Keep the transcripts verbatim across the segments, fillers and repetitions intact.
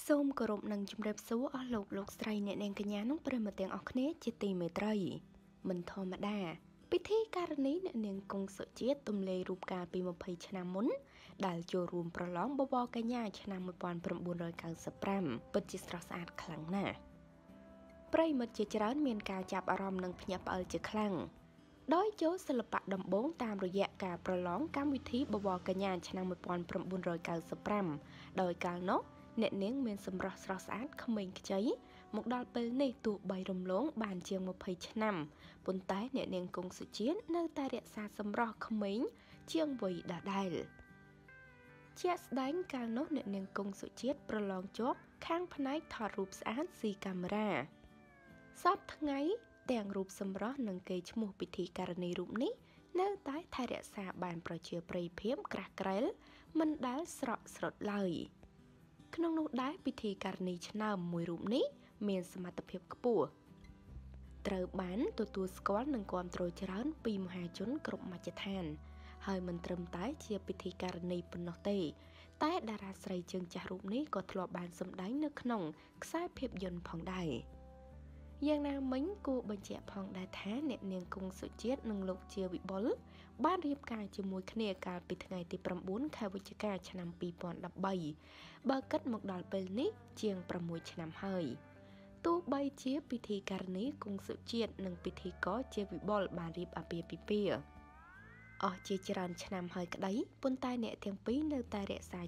Som korup nang jumrep suo ah lok lok stray nek nang kanya nang premot tiang ong khne che ti me trai. Min thomada, pithi karani nek nang kung su chiet tumle rup kaal pi dua puluh ឆ្នាំ មុន ដែល ចូល រួម ប្រឡង បប កញ្ញា ឆ្នាំ seribu sembilan ratus sembilan puluh lima ពិតជា ស្រស់ ស្អាត ខ្លាំង ណាស់ ប្រិមិត្ត ជា ច្រើន មាន ការ ចាប់ អារម្មណ៍ និង ភ្ញាក់ ផ្អើល ជា ខ្លាំង ដោយ ចូល សិល្បៈ ដំបូង តាម រយៈ ការ ប្រឡង កម្ម វិធី បប កញ្ញា ឆ្នាំ seribu sembilan ratus sembilan puluh lima ដោយ កាល នោះ Nek neng men semrah serah saat kemeng kecai, modal pelni tuh bay romlong ban ciang mempei chenam. Puntai nek neng kong sucian nang tarik saat semrah kemeng ciang boy dadal. Cias daeng kano nek neng kong sucian perlong jok kang penai tar rup saat si kamera. Sab thangai tiang rup semrah nang kei chmuh piti karani rup ni nang tai tarik saat ban proje prei piem krak krel mendal serok serot lai. យ៉ាងណាមិញគូបញ្ជាក់ផងដែរថាអ្នកនាងគង់សុជាតិនឹងលោកជាវិបុលបានរៀបការជាមួយគ្នាកាលពីថ្ងៃទី ព្រមទាំងមានគុណស្រីម្នាក់ជា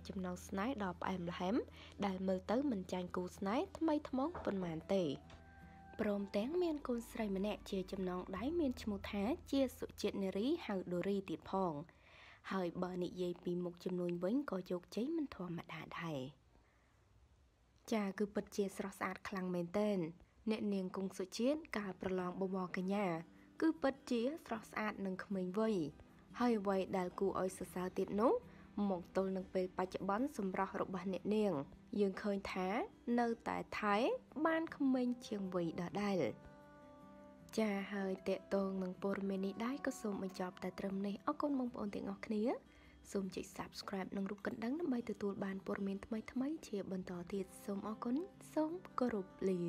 ចំណងដៃមានឈ្មោះថាជាសុជាតិនារីហៅដូរីទៀតផង យើង ឃើញ ថា នៅ តែ ថៃ បាន ក្មេង ជាង វ័យ ដដែល ចា ហើយ តេ តង នឹង ព័ត៌មាន នេះ ដែរ ក៏ សូម បញ្ចប់ តែ ត្រឹម នេះ អរគុណ បងប្អូន ទាំង អស់ គ្នា សូម ចុច Subscribe និង រូប កណ្ដឹង ដើម្បី ទទួល បាន ព័ត៌មាន ថ្មី ថ្មី ជា បន្ត ទៀត សូម អរគុណ សូម គោរព លា